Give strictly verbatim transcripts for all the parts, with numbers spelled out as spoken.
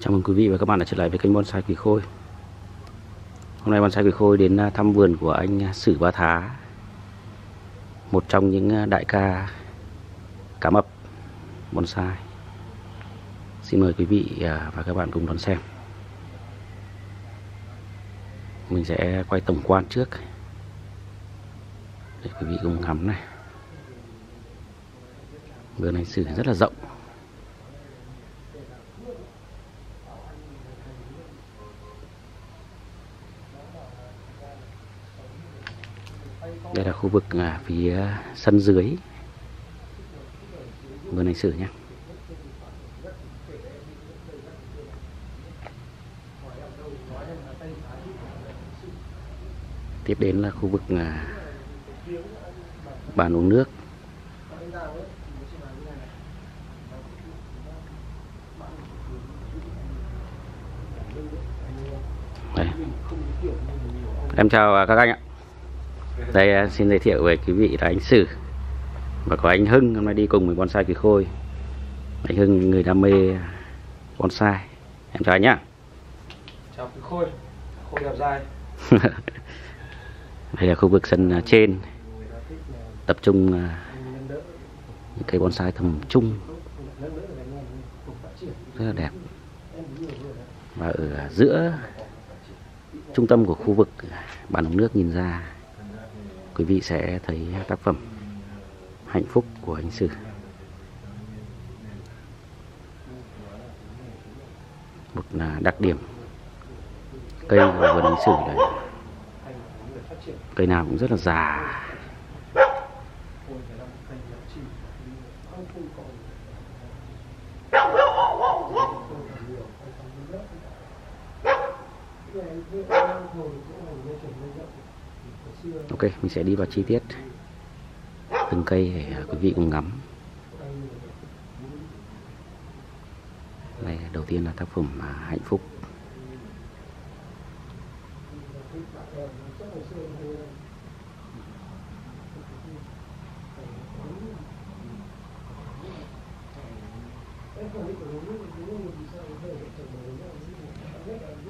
Chào mừng quý vị và các bạn đã trở lại với kênh Bonsai Quý Khôi. Hôm nay Bonsai Quý Khôi đến thăm vườn của anh Sử Ba Thá, một trong những đại ca cá mập bonsai. Xin mời quý vị và các bạn cùng đón xem. Mình sẽ quay tổng quan trước để quý vị cùng ngắm này. Vườn anh Sử rất là rộng, đây là khu vực à, phía sân dưới vườn anh Sử nhé. Tiếp đến là khu vực à, bàn uống nước, đây. Em chào các anh ạ. Đây, xin giới thiệu về quý vị là anh Sử và có anh Hưng hôm nay đi cùng với Bonsai Quý Khôi. Anh Hưng người đam mê bonsai. Em chào anh nhá. Chào Quý Khôi, Khôi đẹp trai. Đây là khu vực sân trên, tập trung những cây bonsai tầm trung rất là đẹp. Và ở giữa trung tâm của khu vực bàn ống nước nhìn ra, quý vị sẽ thấy tác phẩm Hạnh Phúc của anh Sử. Một đặc điểm cây của vườn anh Sử này, cây nào cũng rất là già. Ok, mình sẽ đi vào chi tiết từng cây để quý vị cùng ngắm. Đây, đầu tiên là tác phẩm Hạnh Phúc.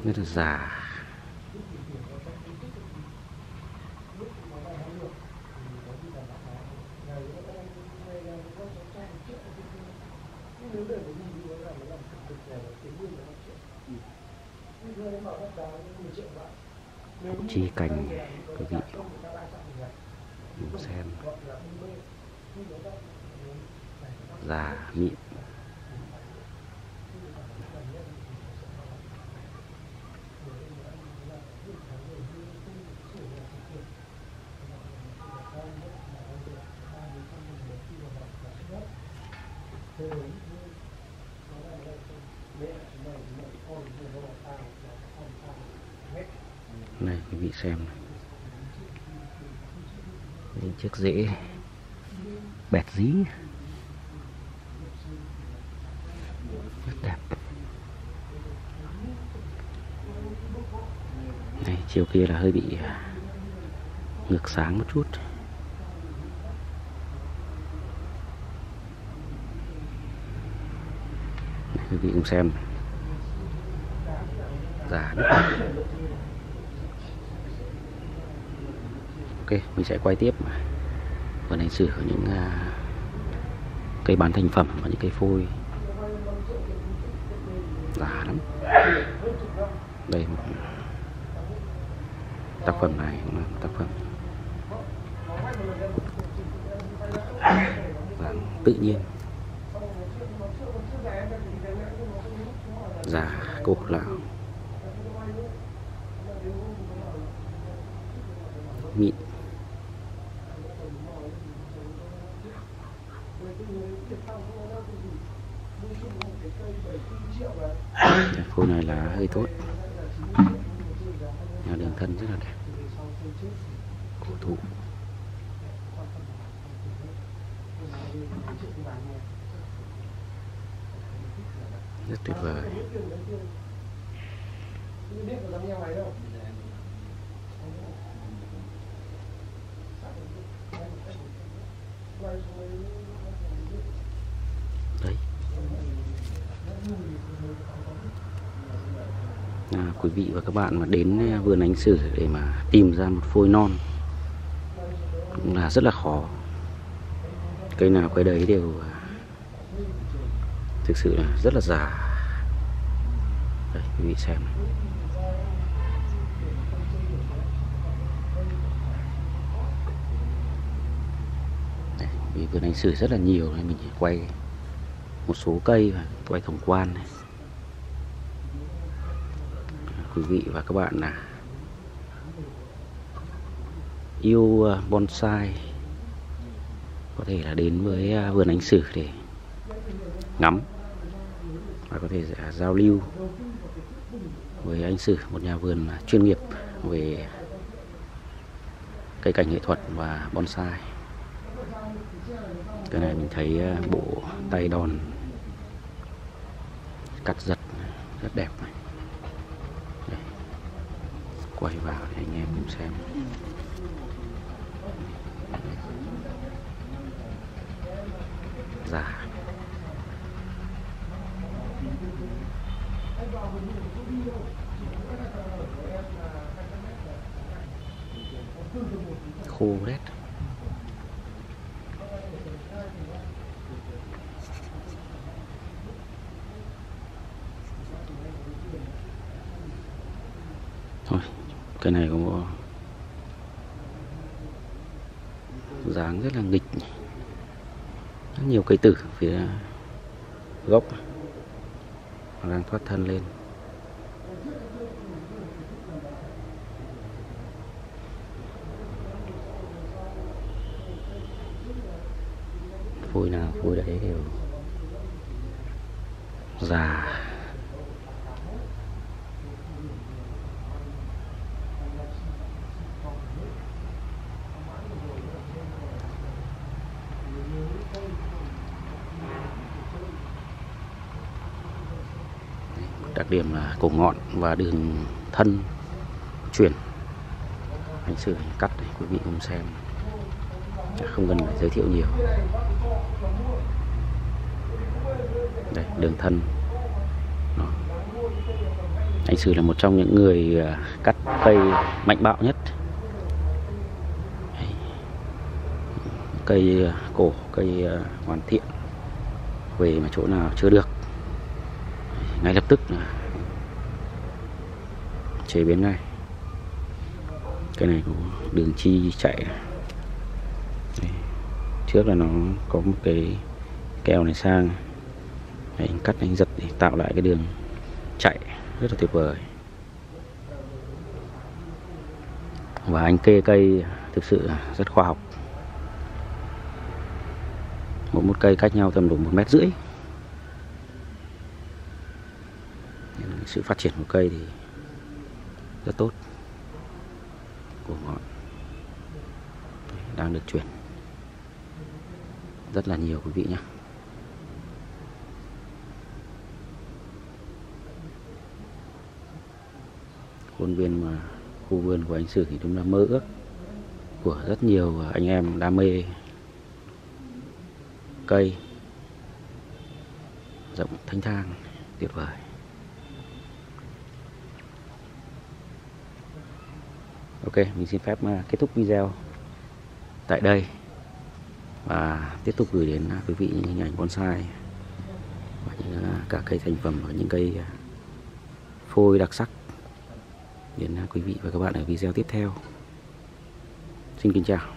Rất là già. Chi cành quý vị xem già mịn. Này quý vị xem này. Những chiếc rễ bẹt dí rất đẹp. Này chiều kia là hơi bị ngược sáng một chút. Này, quý vị cùng xem già đất. Ok, mình sẽ quay tiếp vườn anh Sử những uh, cây bán thành phẩm và những cây phôi già lắm. Đây, một tác phẩm này cũng là một tác phẩm dáng tự nhiên, già cổ lão, mịn. Phôi này là hơi tốt, đường thân rất là đẹp, cổ thụ. Rất tuyệt vời. Đấy. à, quý vị và các bạn mà đến vườn Ánh Sử để mà tìm ra một phôi non cũng là rất là khó. Cây nào cây đấy đều thực sự là rất là già. Đây, quý vị xem này. Đây, vì vườn Ánh Sử rất là nhiều nên mình chỉ quay một số cây và quay tổng quan này. Quý vị và các bạn là yêu bonsai có thể là đến với vườn Ánh Sử để ngắm và có thể giao lưu với Ánh Sử, một nhà vườn chuyên nghiệp về cây cảnh nghệ thuật và bonsai. Cái này mình thấy bộ tay đòn cắt giật rất đẹp này. Đây, quay vào để anh em cùng xem. Già khô đấy. Thôi, cái này có dáng rất là nghịch, rất nhiều cây tử phía gốc đang thoát thân lên. Phôi nào phôi đấy đều già. Đặc điểm là cổ ngọn và đường thân chuyển. Ánh Sử cắt này, quý vị cùng xem, không cần phải giới thiệu nhiều. Đây, đường thân. Đó. Ánh Sử là một trong những người cắt cây mạnh bạo nhất. Đây. Cây cổ, cây hoàn thiện, về mà chỗ nào chưa được ngay lập tức chế biến ngay. Cái này cũng đường chi chạy. Đây, trước là nó có một cái keo này sang. Đấy, anh cắt anh giật để tạo lại cái đường chạy rất là tuyệt vời. Và anh kê cây thực sự rất khoa học. Mỗi một cây cách nhau tầm độ một mét rưỡi. Sự phát triển của cây thì rất tốt. Cổ ngọn đang được chuyển rất là nhiều quý vị nhé. Khuôn viên mà khu vườn của Ánh Sử thì đúng là mơ ước của rất nhiều anh em đam mê cây, rộng thanh thang tuyệt vời. Ok, mình xin phép kết thúc video tại đây và tiếp tục gửi đến quý vị những hình ảnh bonsai và những cả cây thành phẩm và những cây phôi đặc sắc đến quý vị và các bạn ở video tiếp theo. Xin kính chào.